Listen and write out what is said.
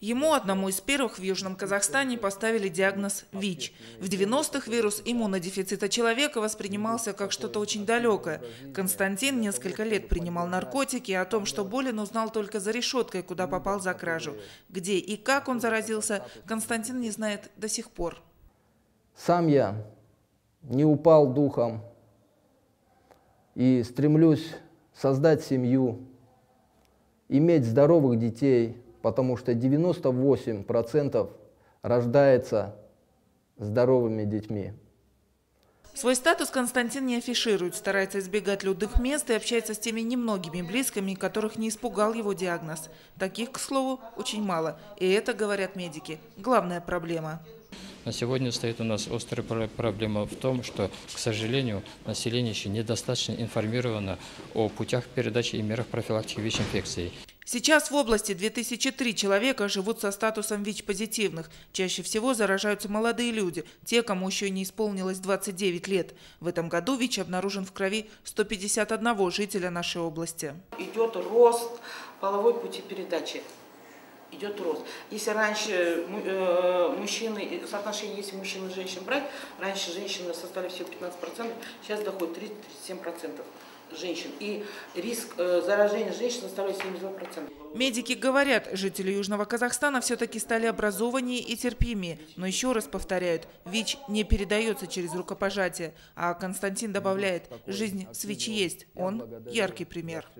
Ему одному из первых в Южном Казахстане поставили диагноз ВИЧ. В 90-х вирус иммунодефицита человека воспринимался как что-то очень далекое. Константин несколько лет принимал наркотики, о том, что болен, узнал только за решеткой, куда попал за кражу. Где и как он заразился, Константин не знает до сих пор. Сам я не упал духом и стремлюсь создать семью, иметь здоровых детей, потому что 98% рождается здоровыми детьми. Свой статус Константин не афиширует, старается избегать людных мест и общается с теми немногими близкими, которых не испугал его диагноз. Таких, к слову, очень мало. И это, говорят медики, главная проблема. На сегодня стоит у нас острая проблема в том, что, к сожалению, население еще недостаточно информировано о путях передачи и мерах профилактики ВИЧ-инфекции. Сейчас в области 2003 человека живут со статусом ВИЧ-позитивных. Чаще всего заражаются молодые люди, те, кому еще не исполнилось 29 лет. В этом году ВИЧ обнаружен в крови 151 жителя нашей области. Идет рост половой пути передачи. Идет рост. Если раньше мужчины, соотношение, если мужчин и женщин брать, раньше женщины составили всего 15%, сейчас доходит 37%. Женщин. И риск заражения женщин составляет 72%. Медики говорят, жители Южного Казахстана все-таки стали образованнее и терпимее. Но еще раз повторяют, ВИЧ не передается через рукопожатие. А Константин добавляет, жизнь с ВИЧ есть. Он яркий пример.